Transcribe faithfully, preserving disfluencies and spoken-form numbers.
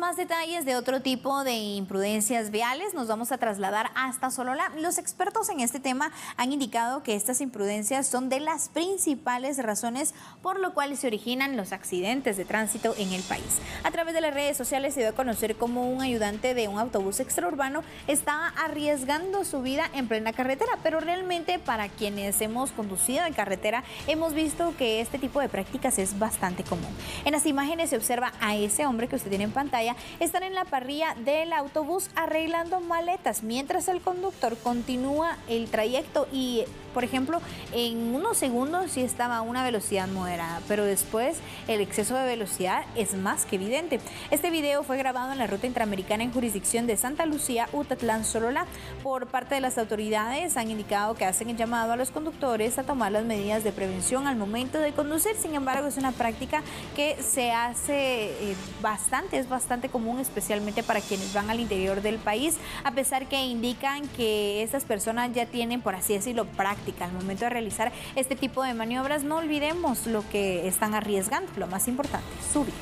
más detalles de otro tipo de imprudencias viales, nos vamos a trasladar hasta Sololá. Los expertos en este tema han indicado que estas imprudencias son de las principales razones por lo cual se originan los accidentes de tránsito en el país. A través de las redes sociales se dio a conocer cómo un ayudante de un autobús extraurbano estaba arriesgando su vida en plena carretera, pero realmente para quienes hemos conducido en carretera hemos visto que este tipo de prácticas es bastante común. En las imágenes se observa a ese hombre que usted tiene en pantalla, están en la parrilla del autobús arreglando maletas mientras el conductor continúa el trayecto y, por ejemplo, en unos segundos sí estaba a una velocidad moderada, pero después el exceso de velocidad es más que evidente. Este video fue grabado en la Ruta Interamericana en jurisdicción de Santa Lucía Utatlán-Sololá. Por parte de las autoridades han indicado que hacen el llamado a los conductores a tomar las medidas de prevención al momento de conducir. Sin embargo, es una práctica que se hace eh, bastante, es bastante común, especialmente para quienes van al interior del país, a pesar que indican que estas personas ya tienen, por así decirlo, prácticas. Al momento de realizar este tipo de maniobras, no olvidemos lo que están arriesgando, lo más importante, su vida.